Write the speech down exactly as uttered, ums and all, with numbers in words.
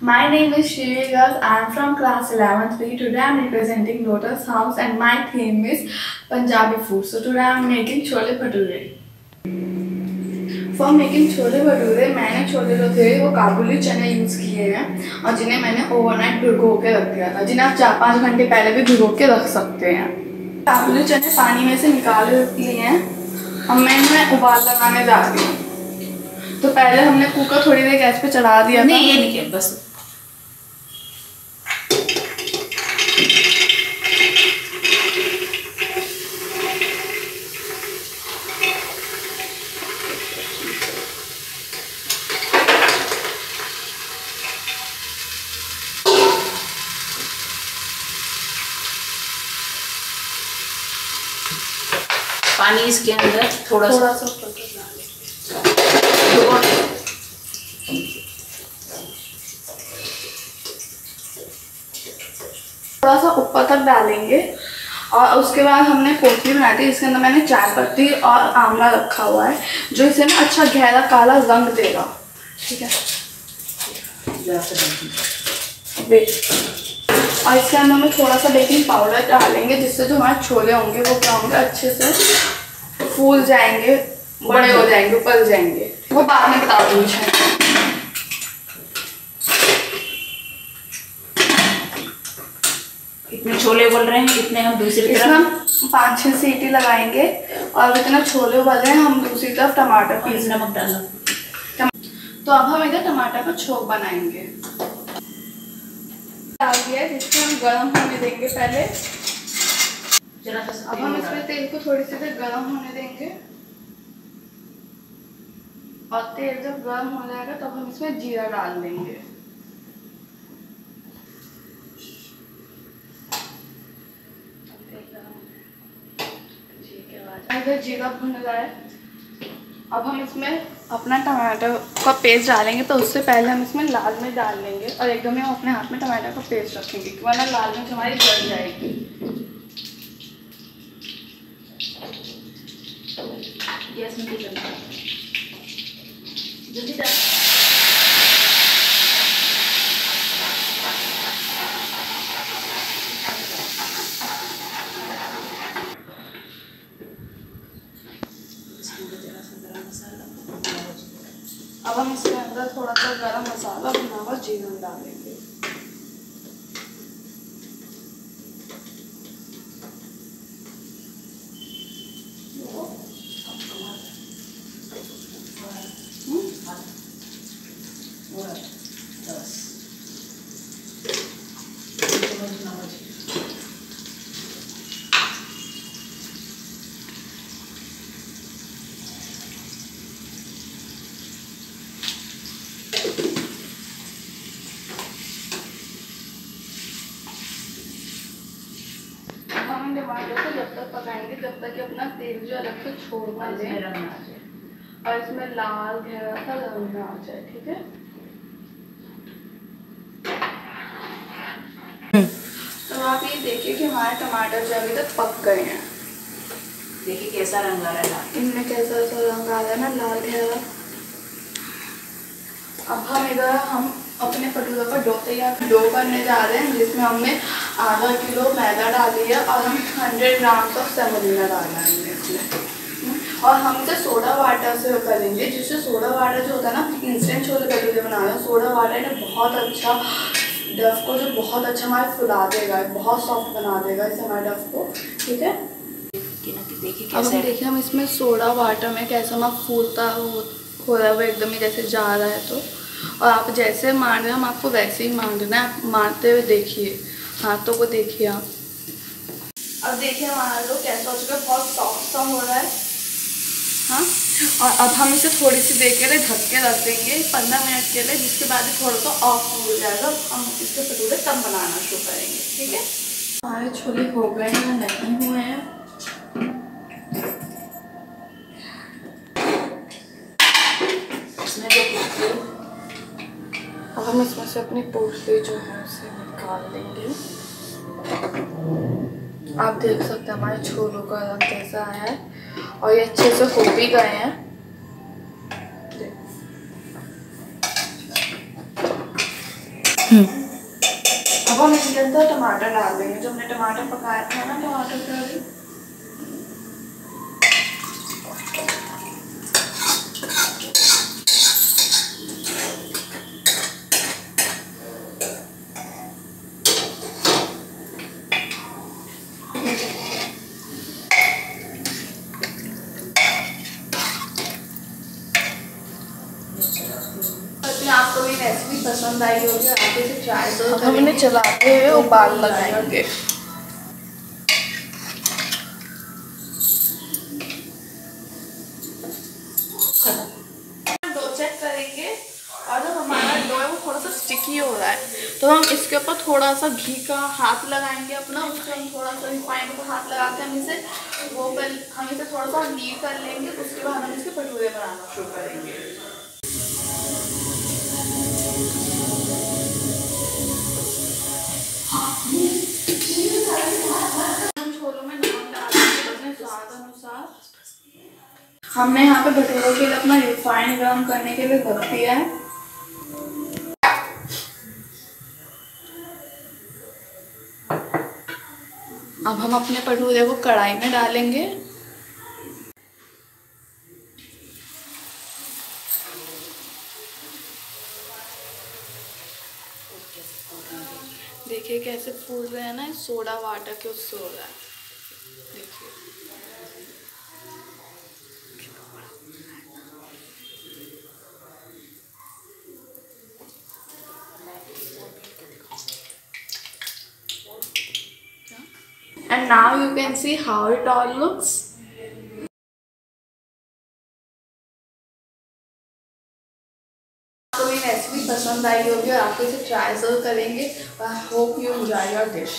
My name is Shrivi Garg. I am from class eleventh B. Today I am representing Lotus House and my theme is Punjabi food. So today I am making chole bhature. For making chole bhature, मैंने छोले जो थे वो काबुली चने use किए हैं और जिन्हें मैंने ओवरनाइट भिगो के रख दिया था, जिन्हें आप चार पाँच घंटे पहले भी भिगो के रख सकते हैं। काबुली चने पानी में से निकाल लिए हैं और मैं इन्हें उबाल लगाने जा रही हूँ। तो पहले हमने कुकर थोड़ी देर गैस पे चढ़ा दिया था। नहीं ये नहीं किया, बस पानी इसके अंदर थोड़ा थोड़ा सा थोड़ा सा ऊपर तक डालेंगे और उसके बाद हमने कोटली बनाई थी। इसके अंदर मैंने चाय पत्ती और आंवला रखा हुआ है जो इसे ना अच्छा गहरा काला रंग देगा। ठीक है, और इसके अंदर हम थोड़ा सा बेकिंग पाउडर डालेंगे जिससे जो हमारे छोले होंगे वो क्या होंगे, अच्छे से फूल जाएंगे, बड़े हो जाएंगे, पल जाएंगे। वो बाद में बता दूँगी। इतने छोले बोल रहे हैं, इतने हम दूसरी तरफ हम पाँच छः सीटी लगाएंगे और इतना छोले उबल रहे हैं हम दूसरी तरफ टमाटर पीस नमक डालो। तो अब हम इधर टमाटर का छोक बनाएंगे। डाल दिया है जिसको हम गर्म होने देंगे पहले। अब हम इसमें तेल को थोड़ी सी देर गर्म होने देंगे और तेल जब गर्म हो जाएगा तब हम इसमें जीरा डाल देंगे। अगर जीरा भुन रहा है, अब हम इसमें अपना टमाटर का पेस्ट डालेंगे। तो उससे पहले हम इसमें लाल मिर्च डाल लेंगे और एकदम ही हम अपने हाथ में टमाटर का पेस्ट रखेंगे वरना लाल मिर्च हमारी जल जाएगी। गैस में चलता अब हम इसके अंदर थोड़ा सा गरम मसाला भुना हुआ जीरा डालेंगे। जब तक पकाएंगे जब तक कि अपना तेल जो अलग से छोड़ ना जाए और इसमें लाल गहरा सा रंग ना आ जाए। ठीक है, तो आप ये देखिए कि हमारे टमाटर जो अभी तक पक गए हैं। देखिए कैसा रंग आ रहा है, इनमें कैसा सा रंग आ रहा है ना, लाल गहरा। अब हम इधर हम अपने भटूरे का डो तैयार डो करने जा रहे हैं जिसमें हमने आधा किलो मैदा डाली है और हम हंड्रेड ग्राम तक सेमोलिना डालना है इसमें और हम इसे सोडा वाटर से करेंगे जिससे सोडा वाटर जो होता है ना, इंस्टेंट छोले भटूरे बना रहे हैं, सोडा वाटर ने बहुत अच्छा डफ को जो बहुत अच्छा हमारा फुला देगा, बहुत सॉफ्ट बना देगा इसे हमारे डफ को। ठीक है, देखिए अब हम देखिए हम इसमें सोडा वाटर में कैसा हमारा फूलता हो रहा है, वो एकदम ही जैसे जा रहा है। तो और आप जैसे मान रहे हैं हम आपको वैसे ही मान देना है, आप मानते हुए देखिए, हाथों को देखिए आप। अब देखिए हमारा लोग कैसा हो चुका है, बहुत सॉफ्ट सा हो रहा है। हाँ, और अब हम इसे थोड़ी सी देर के लिए ढक के रख देंगे पंद्रह मिनट के लिए, जिसके बाद ये थोड़ा सा ऑफ हो जाएगा। हम इसके भटूरे तब बनाना शुरू करेंगे। ठीक है, हमारे छोले हो गए हैं, नहीं हुए हैं। अब हम इसमें से अपनी पोटली जो है उसे निकाल देंगे। आप देख सकते हैं हमारे छोलों का रंग कैसा आया है और ये अच्छे से हो भी गए हैं। अब हम इसके अंदर टमाटर डाल देंगे, जो हमने टमाटर पकाया था ना, टमाटर आपको भी रेसिपी पसंद आई होगी, आप इसे ट्राई करो। अब हमने चलाते हुए उबाल लगाएंगे। डो चेक करेंगे और जब हमारा डो है वो थोड़ा सा स्टिकी हो रहा है तो हम इसके ऊपर थोड़ा सा घी का हाथ लगाएंगे अपना, उसको हम थोड़ा सा रिफाइंड को हाथ लगा के हम इसे वो पर हम इसे थोड़ा सा लीव कर लेंगे। उसके बाद हम इसके भटूरे बनाना शुरू करेंगे। हमने यहाँ पे भटूरों के लिए अपना रिफाइन गर्म करने के लिए रख दिया है। अब हम अपने भटूरे को कढ़ाई में डालेंगे। देखिए कैसे फूल रहे हैं ना, सोडा वाटर के उससे हो रहा है। देखिए, and now you can see how it all looks. Recipe पसंद आई होगी और आप इसे ट्राई जरूर करेंगे। I hope you enjoy your dish.